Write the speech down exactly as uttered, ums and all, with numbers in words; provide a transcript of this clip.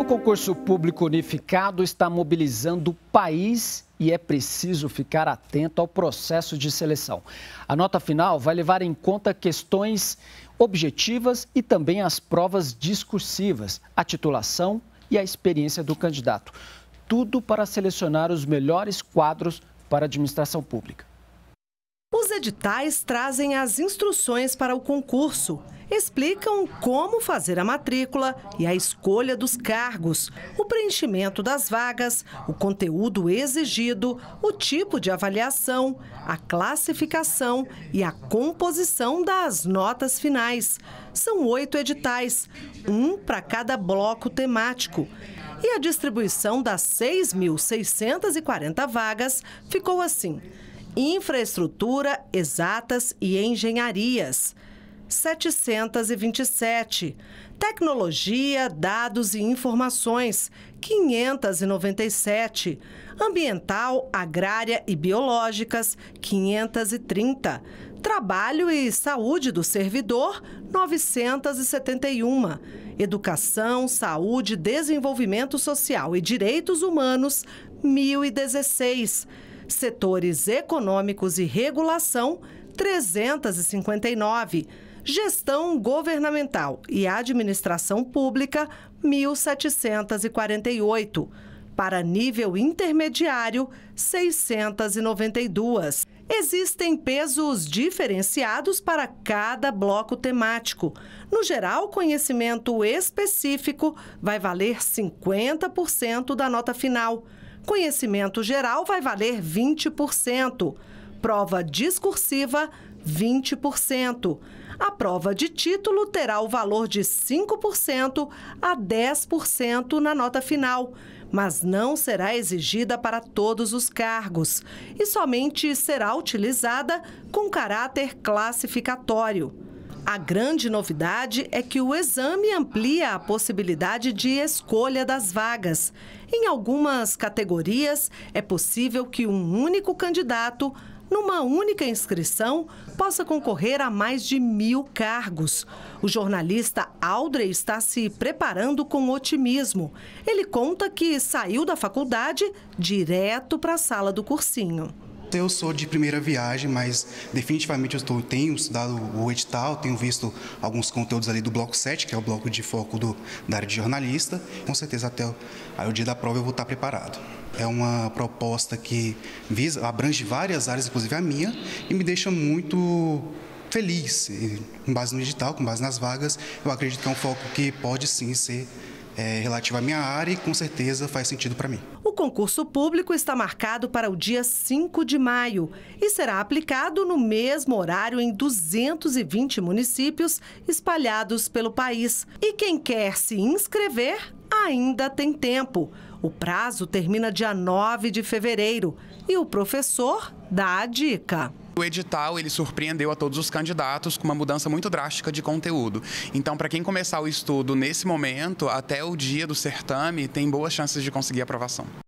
O concurso público unificado está mobilizando o país e é preciso ficar atento ao processo de seleção. A nota final vai levar em conta questões objetivas e também as provas discursivas, a titulação e a experiência do candidato. Tudo para selecionar os melhores quadros para a administração pública. Os editais trazem as instruções para o concurso, explicam como fazer a matrícula e a escolha dos cargos, o preenchimento das vagas, o conteúdo exigido, o tipo de avaliação, a classificação e a composição das notas finais. São oito editais, um para cada bloco temático. E a distribuição das seis mil seiscentas e quarenta vagas ficou assim: infraestrutura, exatas e engenharias, setecentas e vinte e sete. Tecnologia, dados e informações, quinhentas e noventa e sete. Ambiental, agrária e biológicas, quinhentas e trinta. Trabalho e saúde do servidor, novecentas e setenta e uma. Educação, saúde, desenvolvimento social e direitos humanos, mil e dezesseis. Setores econômicos e regulação, trezentas e cinquenta e nove. Gestão governamental e administração pública, mil setecentas e quarenta e oito. Para nível intermediário, seiscentas e noventa e duas. Existem pesos diferenciados para cada bloco temático. No geral, conhecimento específico vai valer cinquenta por cento da nota final. Conhecimento geral vai valer vinte por cento. Prova discursiva, vinte por cento. A prova de título terá o valor de cinco por cento a dez por cento na nota final, mas não será exigida para todos os cargos e somente será utilizada com caráter classificatório. A grande novidade é que o exame amplia a possibilidade de escolha das vagas. Em algumas categorias, é possível que um único candidato, numa única inscrição, possa concorrer a mais de mil cargos. O jornalista Aldrey está se preparando com otimismo. Ele conta que saiu da faculdade direto para a sala do cursinho. Eu sou de primeira viagem, mas definitivamente eu estou, tenho estudado o edital, tenho visto alguns conteúdos ali do bloco sete, que é o bloco de foco do, da área de jornalista. Com certeza até o, aí, o dia da prova eu vou estar preparado. É uma proposta que visa, abrange várias áreas, inclusive a minha, e me deixa muito feliz. E, com base no edital, com base nas vagas, eu acredito que é um foco que pode sim ser é, relativo à minha área e com certeza faz sentido para mim. O concurso público está marcado para o dia cinco de maio e será aplicado no mesmo horário em duzentos e vinte municípios espalhados pelo país. E quem quer se inscrever ainda tem tempo. O prazo termina dia nove de fevereiro e o professor dá a dica. O edital ele surpreendeu a todos os candidatos com uma mudança muito drástica de conteúdo. Então, para quem começar o estudo nesse momento, até o dia do certame, tem boas chances de conseguir aprovação.